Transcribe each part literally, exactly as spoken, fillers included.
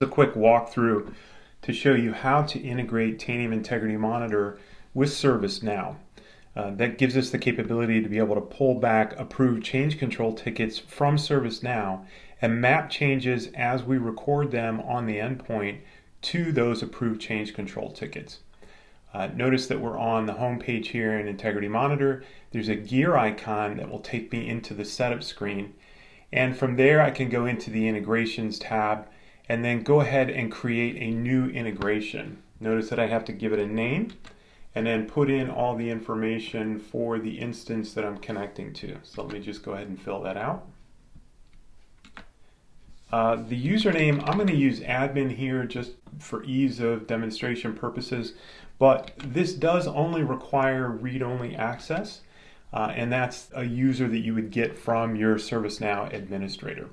A quick walkthrough to show you how to integrate Tanium Integrity Monitor with ServiceNow. Uh, that gives us the capability to be able to pull back approved change control tickets from ServiceNow and map changes as we record them on the endpoint to those approved change control tickets. Uh, notice that we're on the home page here in Integrity Monitor. There's a gear icon that will take me into the setup screen, and from there I can go into the integrations tab and then go ahead and create a new integration. Notice that I have to give it a name and then put in all the information for the instance that I'm connecting to. So let me just go ahead and fill that out. Uh, the username, I'm going to use admin here just for ease of demonstration purposes, but this does only require read-only access, uh, and that's a user that you would get from your ServiceNow administrator.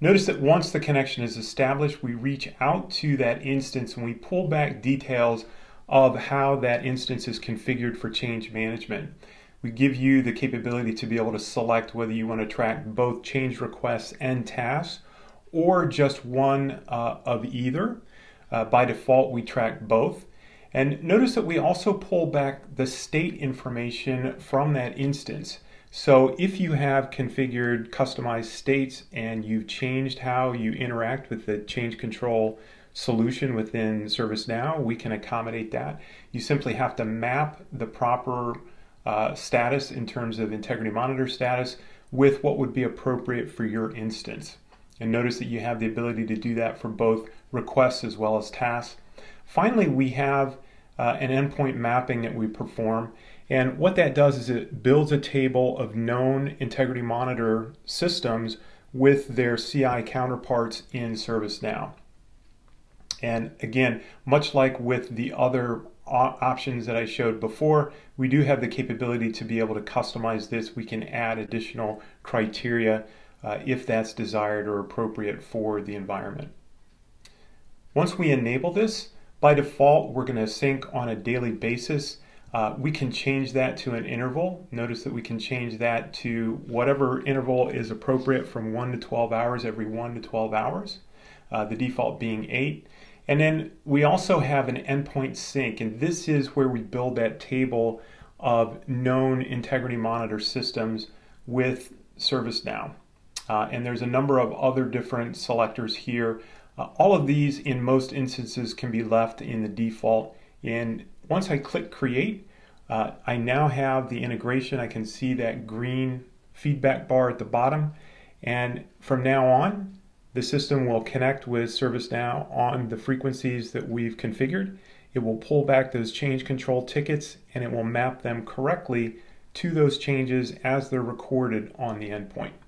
Notice that once the connection is established, we reach out to that instance and we pull back details of how that instance is configured for change management. We give you the capability to be able to select whether you want to track both change requests and tasks or just one uh, of either. Uh, by default, we track both. And notice that we also pull back the state information from that instance. So if you have configured customized states and you've changed how you interact with the change control solution within ServiceNow, we can accommodate that. You simply have to map the proper uh, status in terms of Integrity Monitor status with what would be appropriate for your instance. And notice that you have the ability to do that for both requests as well as tasks. Finally, we have Uh, an endpoint mapping that we perform. And what that does is it builds a table of known Integrity Monitor systems with their C I counterparts in ServiceNow. And again, much like with the other op options that I showed before, we do have the capability to be able to customize this. We can add additional criteria uh, if that's desired or appropriate for the environment. Once we enable this, by default, we're going to sync on a daily basis. Uh, we can change that to an interval. Notice that we can change that to whatever interval is appropriate from one to twelve hours, every one to twelve hours, uh, the default being eight. And then we also have an endpoint sync, and this is where we build that table of known Integrity Monitor systems with ServiceNow. Uh, and there's a number of other different selectors here. Uh, all of these in most instances can be left in the default, and once I click create, uh, I now have the integration. I can see that green feedback bar at the bottom, and from now on the system will connect with ServiceNow on the frequencies that we've configured. It will pull back those change control tickets and it will map them correctly to those changes as they're recorded on the endpoint.